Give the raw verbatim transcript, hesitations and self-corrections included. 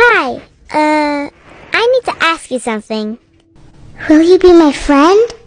Hi, uh, I need to ask you something. Will you be my friend?